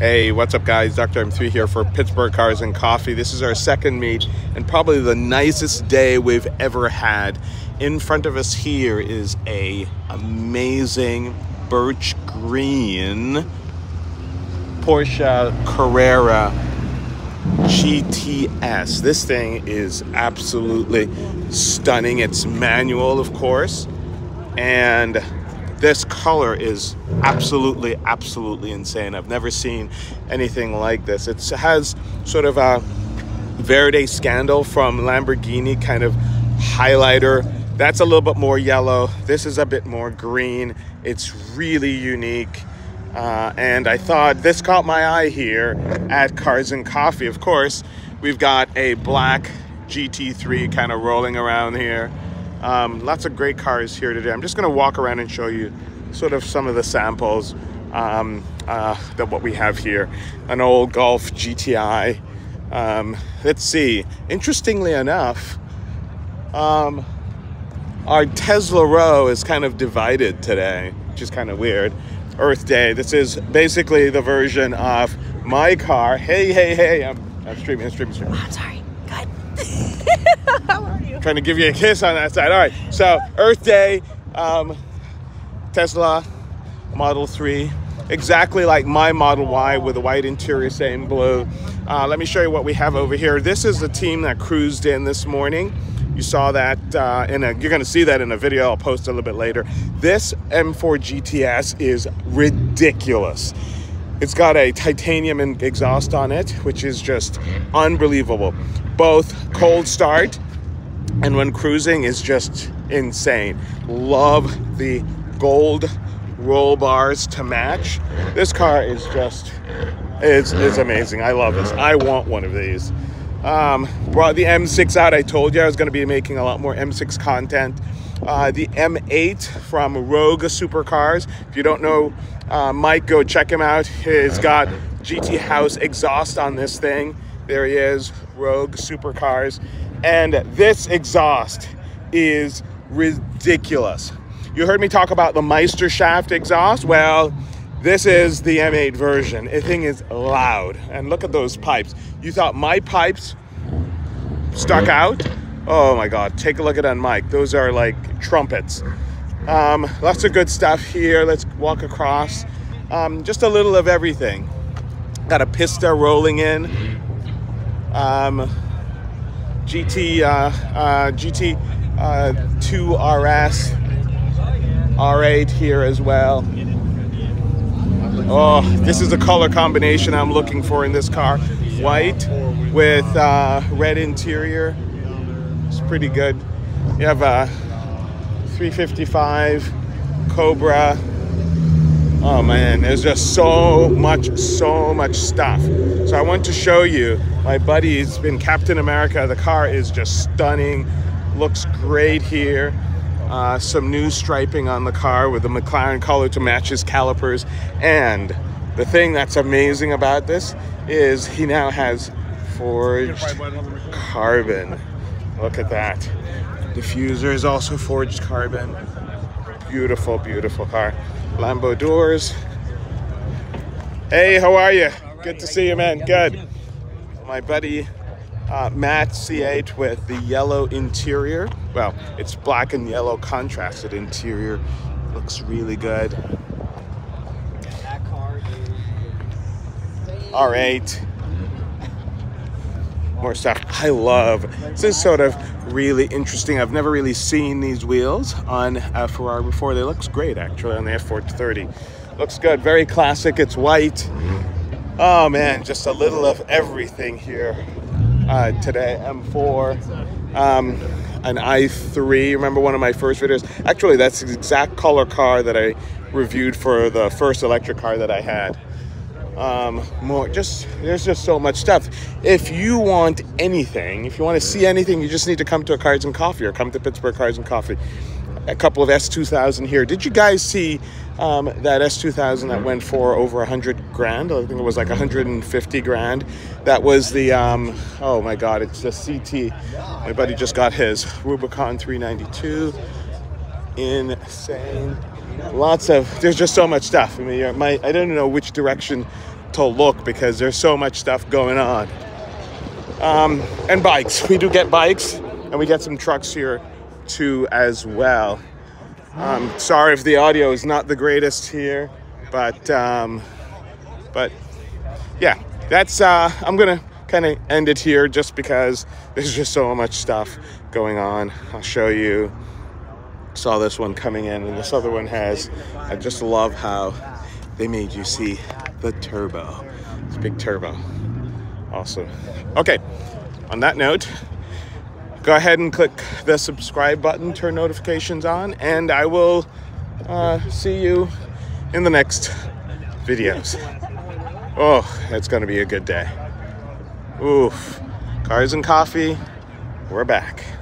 Hey, what's up guys? Dr. M3 here for Pittsburgh Cars and Coffee. This is our second meet and probably the nicest day we've ever had. In front of us here is a amazing birch green Porsche Carrera GTS. This thing is absolutely stunning. It's manual, of course, and this color is absolutely insane. I've never seen anything like this. It has sort of a Verde Scandal from Lamborghini kind of highlighter. That's a little bit more yellow. This is a bit more green. It's really unique. And I thought this caught my eye here at Cars and Coffee. Of course, we've got a black GT3 kind of rolling around here. Lots of great cars here today. I'm just going to walk around and show you sort of some of the samples that what we have here. An old Golf GTI. Let's see. Interestingly enough, our Tesla row is kind of divided today, which is kind of weird. Earth Day. This is basically the version of my car. Hey. I'm streaming. I'm sorry. How are you? Trying to give you a kiss on that side. All right, so Earth Day, Tesla Model 3, exactly like my Model Y with the white interior, same blue. Let me show you what we have over here. This is the team that cruised in this morning. You saw that you're going to see that in a video I'll post a little bit later. This M4 GTS is ridiculous. It's got a titanium exhaust on it, which is just unbelievable. Both cold start and when cruising is just insane. Love the gold roll bars to match. This car is just, it's amazing. I love this. I want one of these. Brought the M6 out. I told you I was going to be making a lot more M6 content. The M8 from Rogue Supercars. If you don't know Mike, go check him out. He's got GT House exhaust on this thing. There he is, Rogue Supercars. And this exhaust is ridiculous. You heard me talk about the Meisterschaft exhaust. Well, this is the M8 version. The thing is loud. And look at those pipes. You thought my pipes stuck out? Oh my God, take a look at Mike. Those are like trumpets. Lots of good stuff here. Let's walk across. Just a little of everything. Got a pista rolling in. GT2RS R8 here as well. Oh, this is the color combination I'm looking for in this car. White with red interior. It's pretty good. You have a 355 Cobra. Oh man, there's just so much stuff. So I want to show you, my buddy's been Captain America. The car is just stunning, looks great here. Some new striping on the car with the McLaren color to match his calipers. And the thing that's amazing about this is he now has forged carbon. Look at that. Diffuser is also forged carbon. Beautiful, beautiful car. Lambo doors. Hey, how are you? Good to see you, man. Good. My buddy Matt C8 with the yellow interior. Well, it's black and yellow contrasted interior. Looks really good. R8. More stuff. I love this is sort of really interesting. I've never really seen these wheels on a Ferrari before. They look great actually on the F430. Looks good. Very classic. It's white. Oh man, just a little of everything here today. M4, an i3. Remember one of my first videos? Actually, that's the exact color car that I reviewed for the first electric car that I had. More there's just so much stuff. If you want anything, if you want to see anything, you just need to come to a Cars and Coffee or come to Pittsburgh Cars and Coffee. A couple of S2000 here. Did you guys see that S2000 that went for over 100 grand? I think it was like 150 grand. That was the oh my God, it's the CT. My buddy just got his Rubicon 392. Insane. Lots of, there's just so much stuff. I mean, I don't know which direction to look because there's so much stuff going on. And bikes. We do get bikes, and we get some trucks here too as well. Sorry if the audio is not the greatest here, but yeah, that's I'm gonna kind of end it here just because there's just so much stuff going on. I'll show you. Saw this one coming in, and this other one has. I just love how they made you see the turbo. It's a big turbo. Awesome. Okay, on that note, go ahead and click the subscribe button, turn notifications on, and I will see you in the next videos. Oh, it's gonna be a good day. Oof. Cars and Coffee, we're back.